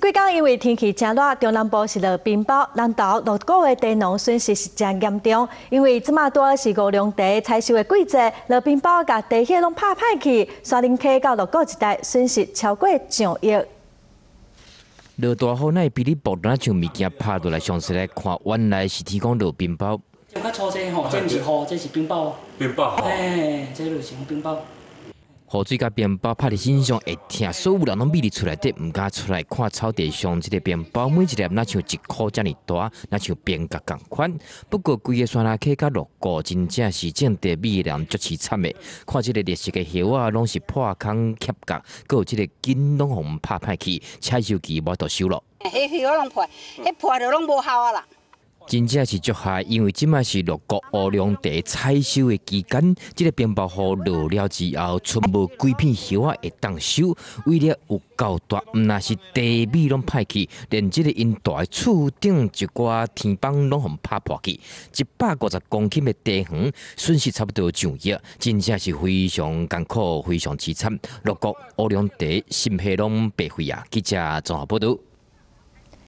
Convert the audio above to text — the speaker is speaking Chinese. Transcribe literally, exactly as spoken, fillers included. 几天因为天气真热，中南部是落冰雹，南投六股的地农损失是真严重。因为即马拄好是五粮茶采收的季节，落冰雹甲地叶拢拍歹去，沙林溪到六股一带损失超过上亿。落大雨那比你暴那像物件拍落来，上次来看，原来是提供落冰雹。就较粗些吼，这毋是雨，这是冰雹。冰雹。哎，这类型冰雹。 雨水甲冰雹拍伫身上会痛，所有人拢秘伫厝内底，毋敢出来看草地上即个冰雹，每一粒若像一颗遮尼大，若像冰角共款。不过，规个山内溪甲落谷真正是种地米人足凄惨的，看即个绿色的叶啊，拢是破空缺角，佮有即个根拢互拍歹去，采收期无得收咯。迄叶拢破，迄破着拢无效啊啦。 真正是足害，因为即卖是六股乌龙茶采收的期间，即、這个冰雹雨落了之后，剩无几片叶啊会当收，为了有够大，毋那是地米拢歹去，连即个因住的厝顶一挂天板拢互拍破去，一百五十公顷的地园损失差不多上亿，真正是非常艰苦，非常凄惨。六股乌龙茶心血拢白费啊！记者综合报道。